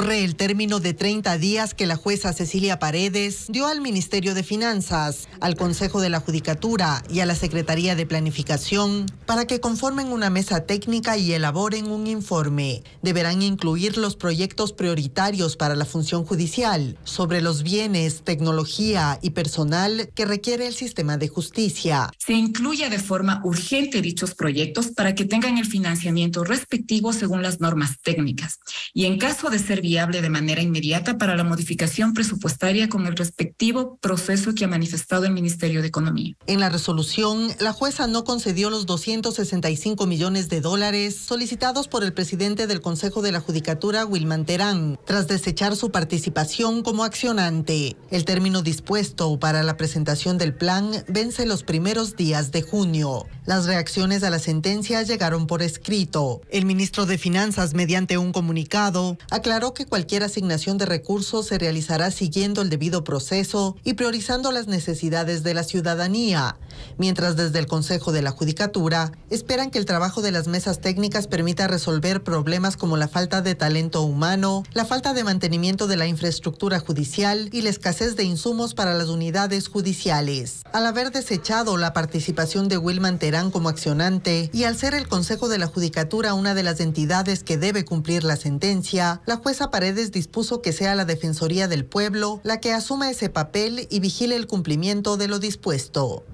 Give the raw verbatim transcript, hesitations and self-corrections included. corre el término de treinta días que la jueza Cecilia Paredes dio al Ministerio de Finanzas, al Consejo de la Judicatura y a la Secretaría de Planificación para que conformen una mesa técnica y elaboren un informe. Deberán incluir los proyectos prioritarios para la función judicial sobre los bienes, tecnología y personal que requiere el sistema de justicia. Se incluya de forma urgente dichos proyectos para que tengan el financiamiento respectivo según las normas técnicas y, en caso de ser viable, de manera inmediata para la modificación presupuestaria con el respectivo proceso que ha manifestado el Ministerio de Economía. En la resolución, la jueza no concedió los doscientos sesenta y cinco millones de dólares solicitados por el presidente del Consejo de la Judicatura, Wilman Terán, tras desechar su participación como accionante. El término dispuesto para la presentación del plan vence los primeros días de junio. Las reacciones a la sentencia llegaron por escrito. El ministro de Finanzas, mediante un comunicado, aclaró que cualquier asignación de recursos se realizará siguiendo el debido proceso y priorizando las necesidades de la ciudadanía, mientras desde el Consejo de la Judicatura esperan que el trabajo de las mesas técnicas permita resolver problemas como la falta de talento humano, la falta de mantenimiento de la infraestructura judicial y la escasez de insumos para las unidades judiciales. Al haber desechado la participación de Wilman Terán como accionante y al ser el Consejo de la Judicatura una de las entidades que debe cumplir la sentencia, la jueza Paredes dispuso que sea la Defensoría del Pueblo la que asuma ese papel y vigile el cumplimiento de lo dispuesto.